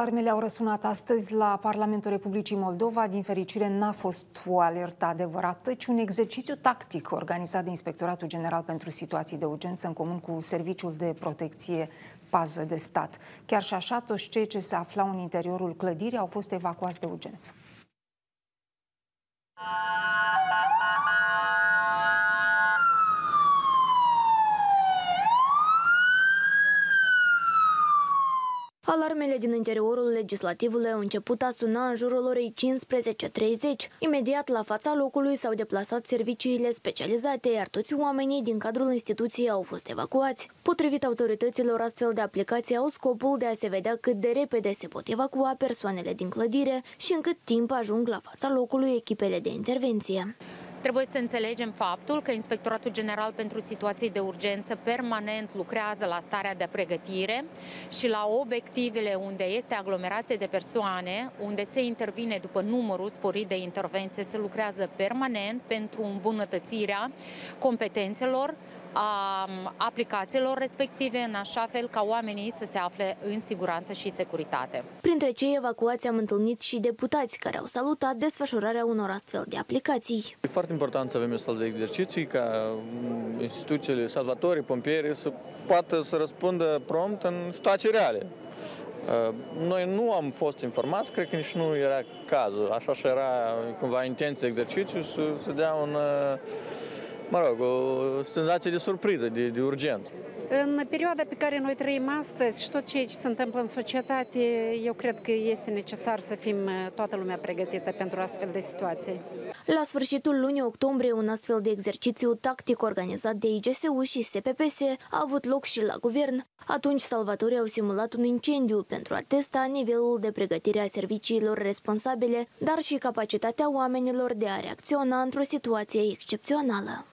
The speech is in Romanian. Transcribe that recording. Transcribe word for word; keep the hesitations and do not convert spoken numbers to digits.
Alarmele au răsunat astăzi la Parlamentul Republicii Moldova. Din fericire, n-a fost o alertă adevărată, ci un exercițiu tactic organizat de Inspectoratul General pentru Situații de Urgență în comun cu Serviciul de Protecție Pază de Stat. Chiar și așa, toți cei ce se aflau în interiorul clădirii au fost evacuați de urgență. Alarmele din interiorul legislativului au început a suna în jurul orei cincisprezece treizeci. Imediat la fața locului s-au deplasat serviciile specializate, iar toți oamenii din cadrul instituției au fost evacuați. Potrivit autorităților, astfel de aplicații au scopul de a se vedea cât de repede se pot evacua persoanele din clădire și în cât timp ajung la fața locului echipele de intervenție. Trebuie să înțelegem faptul că Inspectoratul General pentru Situații de Urgență permanent lucrează la starea de pregătire și la obiectivele unde este aglomerație de persoane, unde se intervine după numărul sporit de intervenție, se lucrează permanent pentru îmbunătățirea competențelor, a aplicațiilor respective, în așa fel ca oamenii să se afle în siguranță și securitate. Printre cei evacuați am întâlnit și deputați care au salutat desfășurarea unor astfel de aplicații. E foarte important să avem astfel de exerciții ca instituțiile, salvatorii, pompieri să poată să răspundă prompt în situații reale. Noi nu am fost informați, cred că nici nu era cazul, așa și era cumva intenția exercițiului să, să dea un... mă rog, o senzație de surpriză, de, de urgență. În perioada pe care noi trăim astăzi și tot ceea ce se întâmplă în societate, eu cred că este necesar să fim toată lumea pregătită pentru astfel de situații. La sfârșitul lunii octombrie, un astfel de exercițiu tactic organizat de I G S U și S P P S a avut loc și la guvern. Atunci, salvatorii au simulat un incendiu pentru a testa nivelul de pregătire a serviciilor responsabile, dar și capacitatea oamenilor de a reacționa într-o situație excepțională.